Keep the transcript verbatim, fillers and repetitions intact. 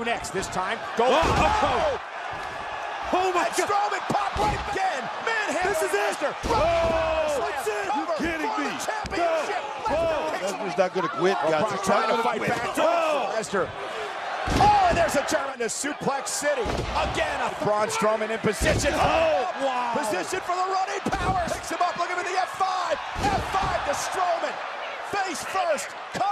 You next, this time, go. Oh, oh, oh. oh my God. Strowman popped right again. Manhandling. This is Lesnar. Oh, that's it. You're kidding me. Championship. No. Oh, Lesnar's not going to quit, guys. He's trying to fight back. Oh, Lesnar. Oh, and there's a German to Suplex City. Again, a Braun Strowman in position. Oh, wow. Position for the running power. Picks him up. Look at him in the F five. F five to Strowman. Face first. Come